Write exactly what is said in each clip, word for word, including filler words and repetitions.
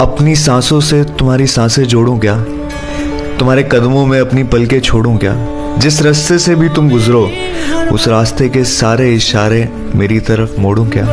अपनी सांसों से तुम्हारी सांसें जोड़ूं क्या, तुम्हारे कदमों में अपनी पलकें छोड़ूं क्या। जिस रास्ते से भी तुम गुजरो उस रास्ते के सारे इशारे मेरी तरफ मोड़ूं क्या।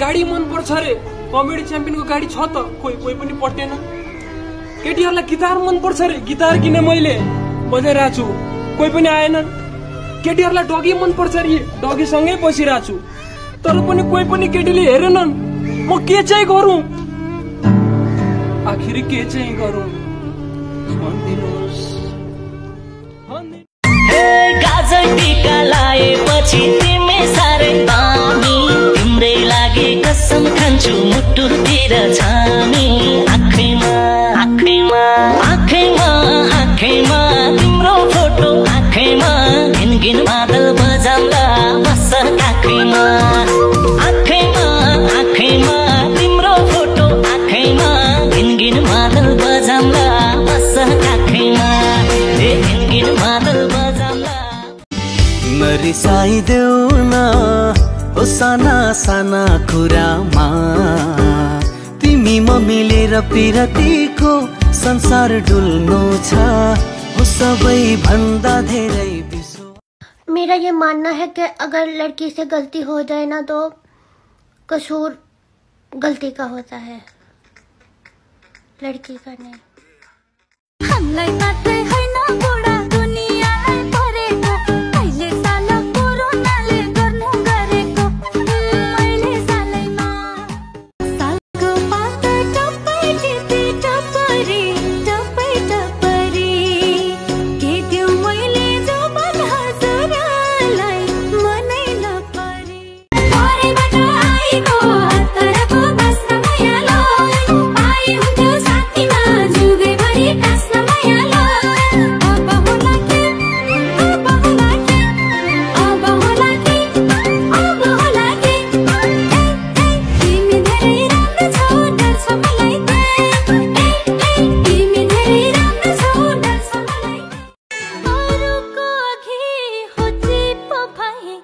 गाड़ी मन पर्छ रे, कमेडी चैंपियन को गाड़ी छ त कोही कोही पनि पर्दैन। केटीहरुलाई गिटार मन पर्छ रे, गिटार किन मैले बजाइरा छु, कोही पनि आएन। केटीहरुलाई डगी मन पर्छ रे, डगी सँगै बसिरा छु, तर पनि कोही पनि केटीले हेरेनन्। म के चाहिँ गरौं, आखिर के चाहिँ गरौं भन्दिनुस्। हे गाजर टीका लाएपछि तिमी सारै दामी, तिम्रै लागि कसम खान्छु मुटु तिर छामी। आँखैमा आँखैमा आँखैमा आँखैमा तिम्रो फोटो आँखैमा, गिनगिन बादल बजाउँदा बस आँखैमा आँखैमा आँखैमा तिम्रो फोटो आँखैमा, गिनगिन बादल बजाउँदा बस आँखैमा, गिनगिन बादल बजाउँदा। मरिसाइदेऊ न ओ साना साना कुरामा, तिमी म मिलेर पिरतीको संसार डुल्नु छ, ओ सबै भन्दा धेरै बिसो। मेरा ये मानना है कि अगर लड़की से गलती हो जाए ना तो कसूर गलती का होता है, लड़की का नहीं। हमलाई मात्रै हैन बुढा दुनियाँलाई परेको, पहिले साल कोरोनाले गर्नु गरेको, मैले सालैमा सालको पात टपै जिते टपरी टपै टपरी, के त्यो मैले जबन हजुरलाई मनै नपरी। परेबाट आइको तरको बस्न मायालो, आई हुन्थ्यो साथीमा जुगैभरि बस्न मायालो। अब होला के अब होला के अब होला के अब होला के, ए ए तिमी धेरै राम्रो छौ डान्स मलाई, ए ए तिमी धेरै राम्रो छौ डान्स मलाई। अरूको अघि होची पफाए,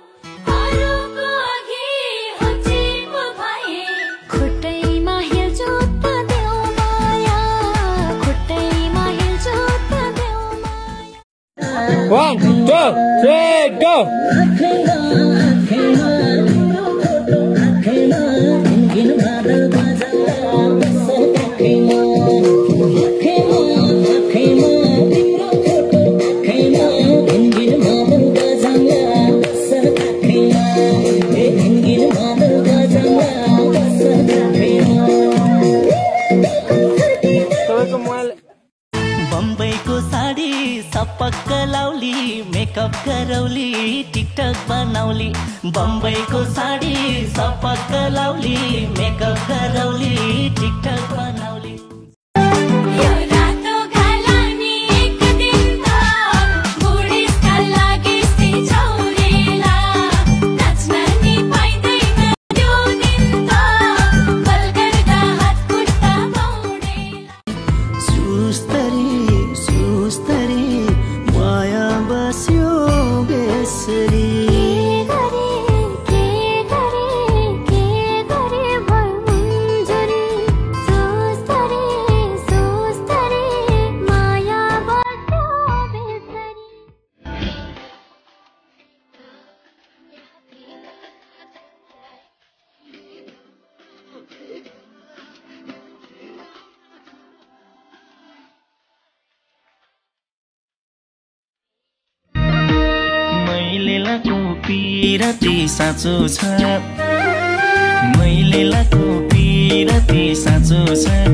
अरूको अघि होची पफाए, खुट्टैमा हिल्छु त देऊ माया, खुट्टैमा हिल्छु त देऊ माया। One, two, three, go! Bombay को साड़ी सपक्क लाउली, मेकअप गरौली, टिकटक बनाउली। बम्बई को साड़ी सपक्क लाउली, मेकअप गरौली, टिकटक बनाउली। पीरती साँचो छ मैले लाको पीरती साँचो छ।